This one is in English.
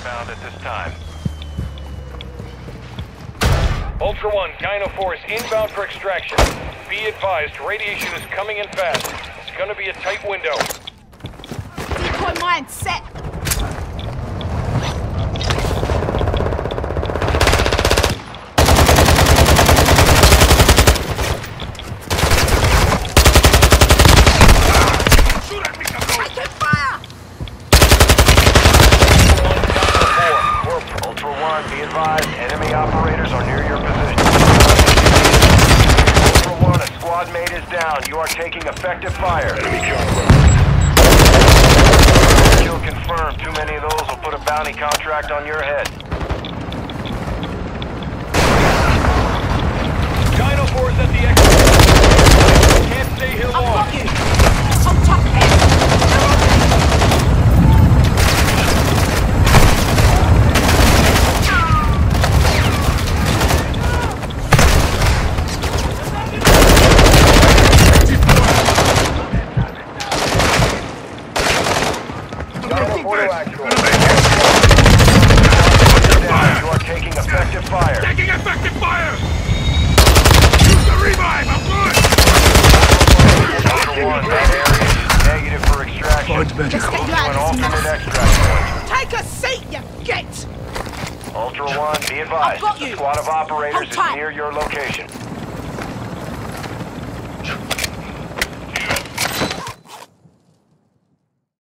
inbound at this time. Ultra One, Dino Force inbound for extraction. Be advised, radiation is coming in fast. It's gonna be a tight window. Decoy mine set. Be advised, enemy operators are near your position. Ultra One, a squad mate is down. You are taking effective fire. Enemy kill confirmed. Too many of those will put a bounty contract on your head. Dino Force at the exit. Can't stay here long. I'm top. Ultra One, be advised. A squad of operators is near your location.